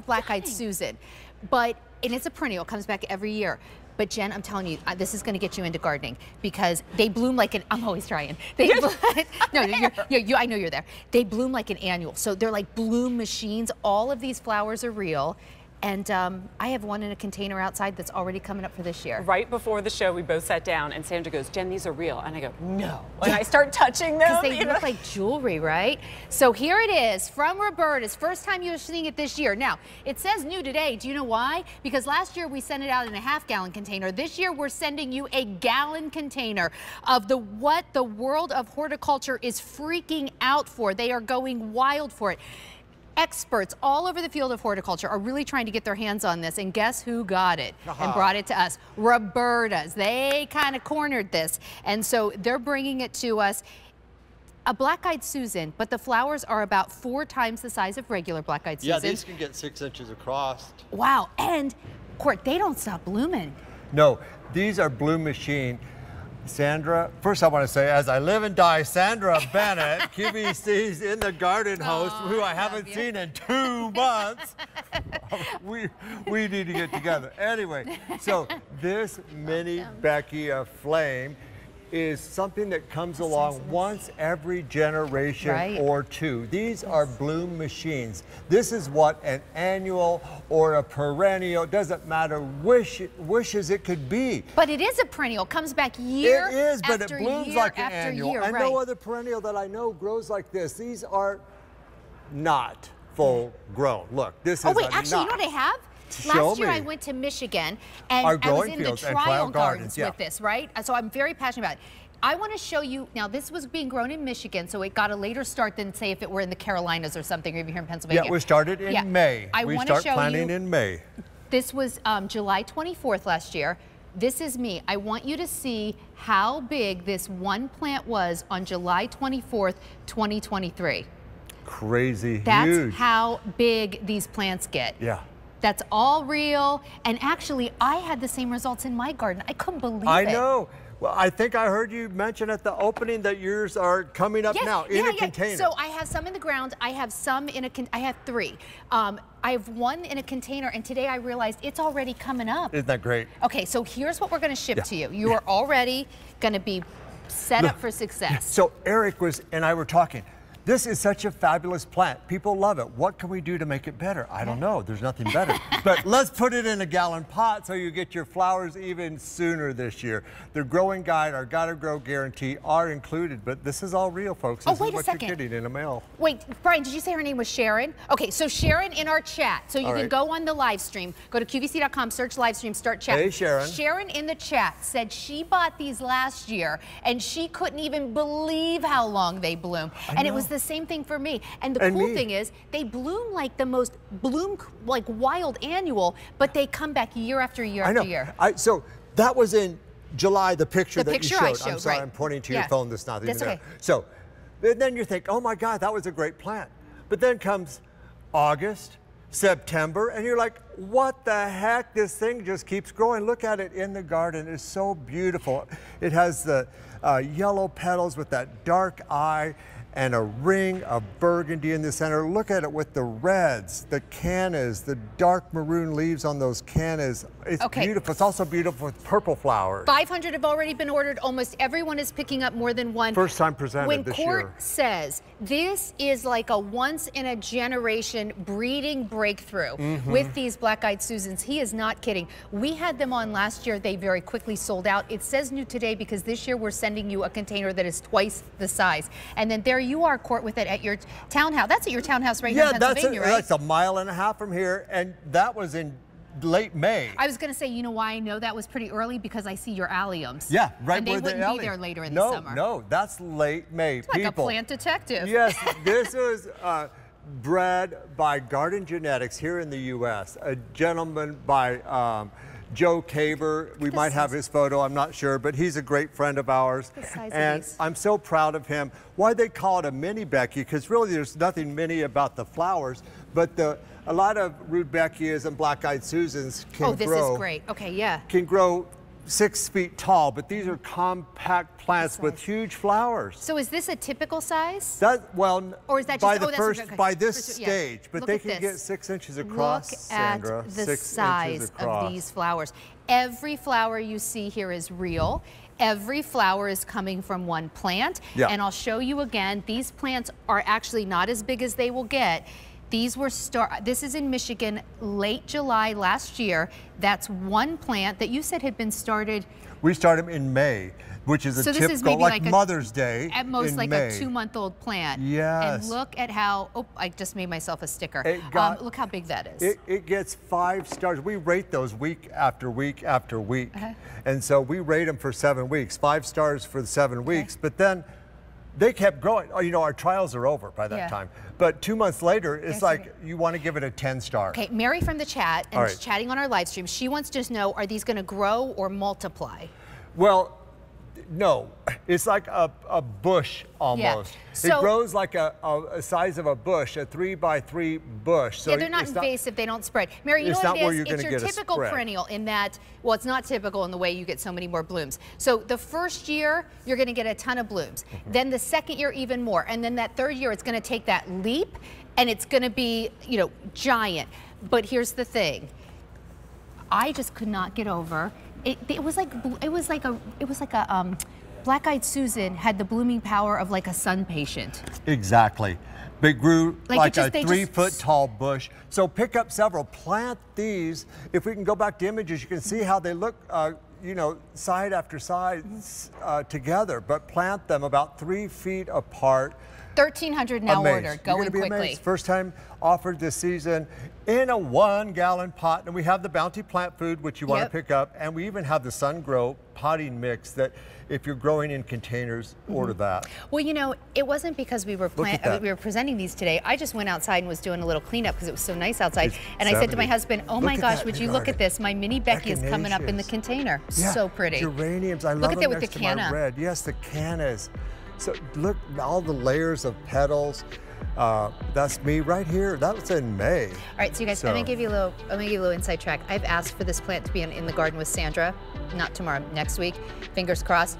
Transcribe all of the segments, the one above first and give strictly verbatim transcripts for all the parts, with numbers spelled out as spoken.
of black-eyed Susan, but and it's a perennial, comes back every year. But Jen, I'm telling you, this is going to get you into gardening because they bloom like an. I'm always trying. They bloom, no, you're, you're, you, I know you're there. They bloom like an annual, so they're like bloom machines. All of these flowers are real. And um, I have one in a container outside that's already coming up for this year. Right before the show, we both sat down, and Sandra goes, "Jen, these are real." And I go, "No." And I start touching them. Because they look know? like jewelry, right? So here it is from Roberta's. First time you're seeing it this year. Now, it says new today. Do you know why? Because last year we sent it out in a half-gallon container. This year we're sending you a gallon container of the what the world of horticulture is freaking out for. They are going wild for it. Experts all over the field of horticulture are really trying to get their hands on this, and guess who got it uh-huh. and brought it to us? Roberta's. They kind of cornered this, and so they're bringing it to us. A black-eyed Susan, but the flowers are about four times the size of regular black-eyed Susan. Yeah, these can get six inches across. Wow, and Court, they don't stop blooming. No, these are bloom machine. Sandra, first I want to say, as I live and die, Sandra Bennett, Q B C's In the Garden host, oh, who I, I haven't you. seen in two months. we we need to get together. Anyway, so this Minibeckia flame is something that comes that along once every generation right. or two. These yes. are bloom machines. This is what an annual or a perennial, doesn't matter, wish, wishes it could be. But it is a perennial, comes back year after year. It is, but it blooms like an annual. Year, and right. no other perennial that I know grows like this. These are not full grown. Look, this oh, is wait, a actually, knot. You know what I have? Last Show year me. I went to Michigan and Our I was in the trial, trial gardens, gardens yeah. with this, right? So I'm very passionate about it. I want to show you, now this was being grown in Michigan, so it got a later start than say if it were in the Carolinas or something, or even here in Pennsylvania. Yeah, it was started in yeah. May. I we start show planting you, in May. This was um, July twenty-fourth last year. This is me. I want you to see how big this one plant was on July twenty-fourth, twenty twenty-three. Crazy That's huge. That's how big these plants get. Yeah. That's all real, and actually, I had the same results in my garden. I couldn't believe I it. I know. Well, I think I heard you mention at the opening that yours are coming up yes, now in yeah, a yeah. container. So I have some in the ground. I have some in a. Con I have three. Um, I have one in a container, and today I realized it's already coming up. Isn't that great? Okay, so here's what we're going to ship yeah. to you. You yeah. are already going to be set Look, up for success. So Eric was and I were talking. This is such a fabulous plant. People love it. What can we do to make it better? I don't know. There's nothing better. But let's put it in a gallon pot so you get your flowers even sooner this year. The growing guide, our Gotta Grow guarantee are included, but this is all real, folks. This oh, wait is what a second. You're getting in the mail. Wait, Brian, did you say her name was Sharon? Okay, so Sharon in our chat. So you all can right. go on the live stream. Go to Q V C dot com, search live stream, start chat. Hey, Sharon. Sharon in the chat said she bought these last year, and she couldn't even believe how long they bloom. I and know. It was the same thing for me, and the and cool me. thing is they bloom like the most bloom like wild annual, but they come back year after year I know. after year. I, so that was in July. The picture the that picture you showed. I showed. I'm sorry, right. I'm pointing to yeah. your phone. That's not even that's okay. there. So then you think, oh my God, that was a great plant. But then comes August, September, and you're like, what the heck? This thing just keeps growing. Look at it in the garden. It's so beautiful. It has the uh, yellow petals with that dark eye. And a ring of burgundy in the center. Look at it with the reds, the cannas, the dark maroon leaves on those cannas. It's okay. beautiful. It's also beautiful with purple flowers. five hundred have already been ordered. Almost everyone is picking up more than one. First time presented when this year. When Court says this is like a once in a generation breeding breakthrough mm-hmm. with these black-eyed Susans, he is not kidding. We had them on last year. They very quickly sold out. It says new today because this year we're sending you a container that is twice the size. And then there you are, Court, with it at your townhouse. That's at your townhouse right yeah, now in Pennsylvania, that's a, right? That's a mile and a half from here, and that was in late May. I was going to say, you know why I know that was pretty early? Because I see your alliums. Yeah, right and they where wouldn't the be there later in no, the summer. No, no, that's late May. It's like People. a plant detective. Yes, this is uh, bred by Garden Genetics here in the U S A gentleman by um, Joe Caver. We might have his photo, I'm not sure, but he's a great friend of ours. And I'm so proud of him. Why they call it a Minibeckia, because really there's nothing mini about the flowers, but the a lot of Rudbeckias and black-eyed Susans can grow. Oh, this is great. Okay, yeah. Can grow six feet tall, but these are compact plants with huge flowers. So is this a typical size? That, well, or is that just, by the oh, first, okay. by this first, yeah. stage, but Look they can this. get six inches across. Look Sandra, at the six size of these flowers. Every flower you see here is real. Every flower is coming from one plant. Yeah. And I'll show you again, these plants are actually not as big as they will get. These were star, this is in Michigan, late July last year. That's one plant that you said had been started. We started in May, which is a so typical, is maybe like, like a, Mother's Day At most in like May. a two-month-old plant. Yes. And look at how, oh, I just made myself a sticker. It got, um, look how big that is. It, it gets five stars. We rate those week after week after week. Uh-huh. And so we rate them for seven weeks. Five stars for the seven okay. weeks, but then they kept growing. Oh, you know, our trials are over by that yeah. time. But two months later, it's That's like right. you want to give it a ten star. Okay, Mary from the chat, and right. she's chatting on our live stream. She wants to know, are these going to grow or multiply? Well, no. It's like a, a bush almost. Yeah. So, it grows like a, a, a size of a bush, a three by three bush. So yeah, they're not invasive, not, they don't spread. Mary, you know what it is? It's your typical perennial in that, well, it's not typical in the way you get so many more blooms. So the first year, you're gonna get a ton of blooms. Mm-hmm. Then the second year, even more. And then that third year, it's gonna take that leap and it's gonna be, you know, giant. But here's the thing. I just could not get over. It, it was like, it was like a, it was like a, um, Black-eyed Susan had the blooming power of like a sun patient. Exactly. They grew like, like just, a three just... foot tall bush. So pick up several, plant these. If we can go back to images, you can see how they look, uh, you know, side after side uh, together, but plant them about three feet apart. thirteen hundred now amazed. ordered, going You're be quickly. Amazed. First time offered this season in a one gallon pot. And we have the Bounty Plant Food, which you yep. want to pick up. And we even have the Sun Grow potting mix that if you're growing in containers, mm-hmm. order that. Well, you know, it wasn't because we were plant we were presenting these today. I just went outside and was doing a little cleanup because it was so nice outside. It's and seventy. I said to my husband, oh look my gosh, would you garden. look at this? My Minibeckia is coming up in the container. Yeah. So pretty. Geraniums, I love look at them that with the canna. red. Yes, the cannas. So look, all the layers of petals. Uh, that's me right here. That was in May. All right, so you guys, so. I'm gonna give you a little. I'm gonna give you a little inside track. I've asked for this plant to be in, in the garden with Sandra, not tomorrow, next week. Fingers crossed.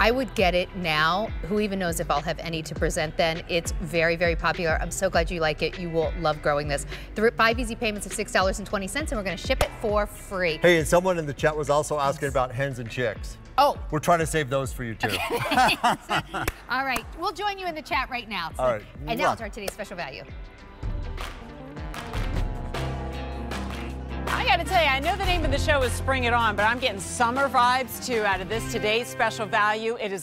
I would get it now. Who even knows if I'll have any to present then. It's very, very popular. I'm so glad you like it. You will love growing this. Five easy payments of six dollars and twenty cents, and we're gonna ship it for free. Hey, and someone in the chat was also asking about hens and chicks. Oh. We're trying to save those for you too. All right, we'll join you in the chat right now. So. All right. And now it's our today's special value. I gotta tell you, I know the name of the show is Spring It On, but I'm getting summer vibes too out of this today's special value. It is